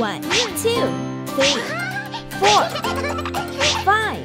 1, 2, 3, 4, 5.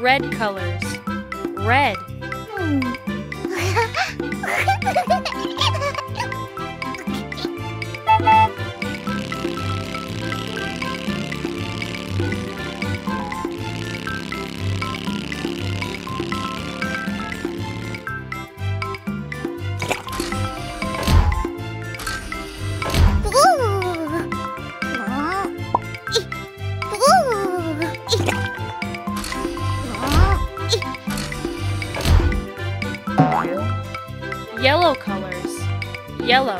Red colors. Red. Yellow colors. Yellow.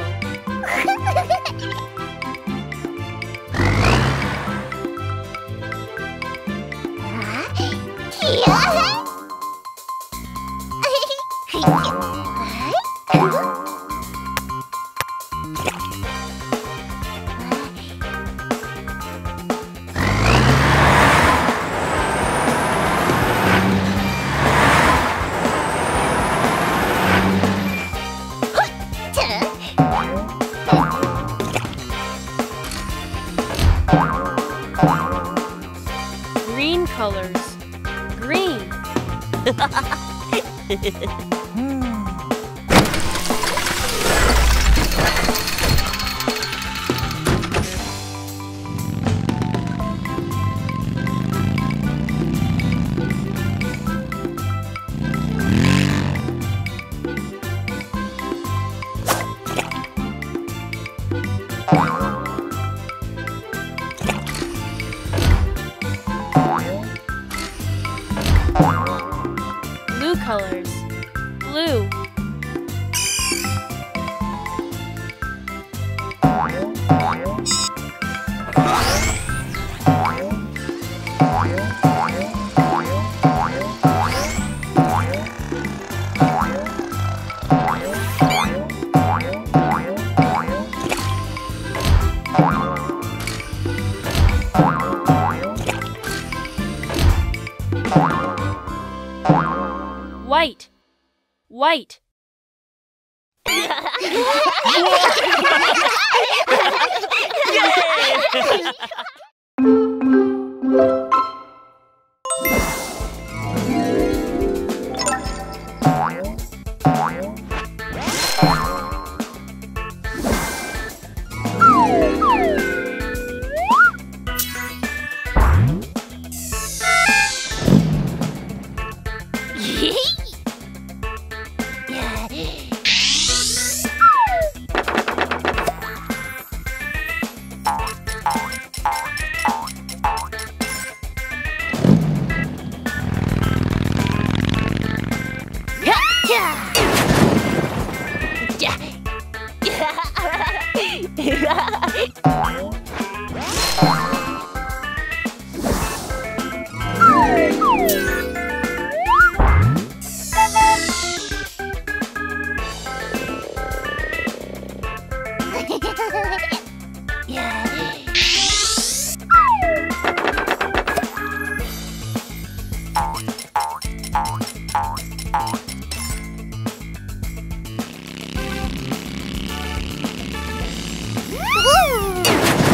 Colors. Green. Colors. Blue. White. White. Woo!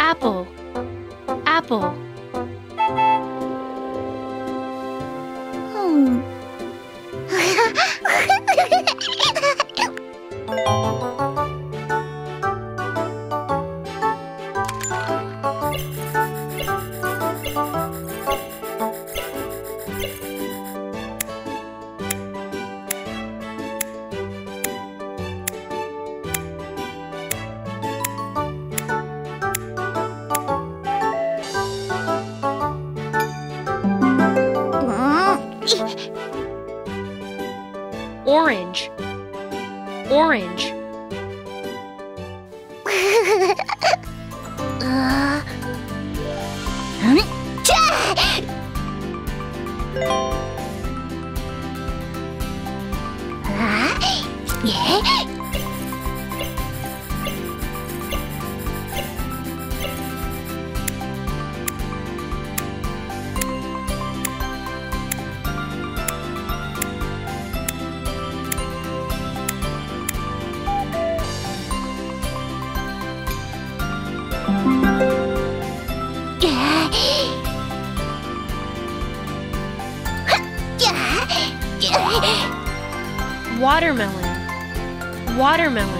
Apple, apple. Orange, orange. Watermelon, watermelon.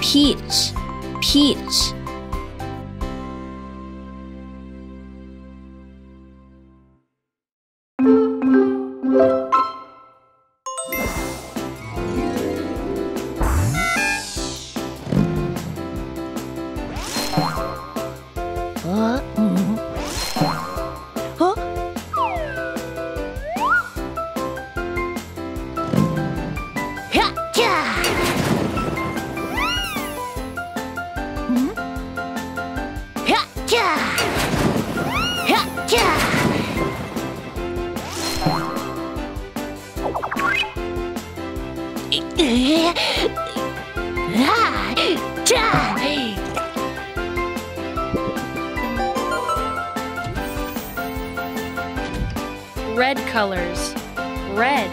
Peach, peach. Red colors, red.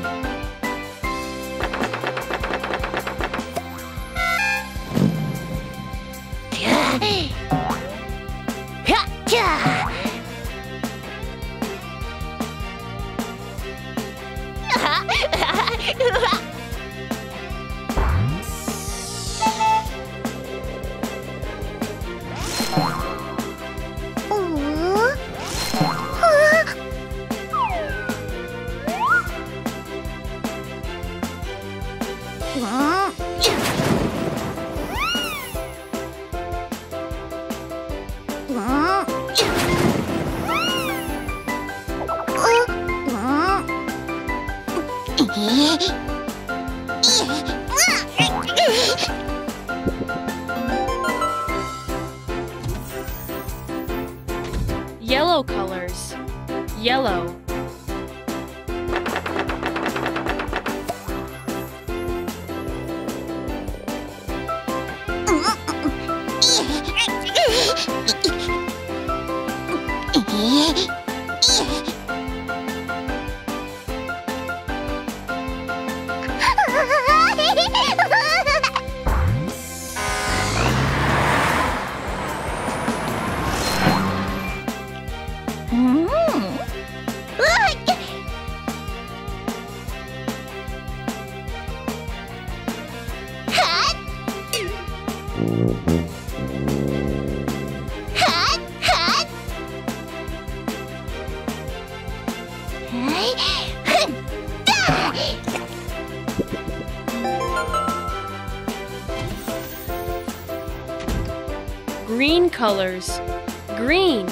Yellow colors, yellow. Green colors. Green.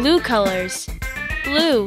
Blue colors. Blue.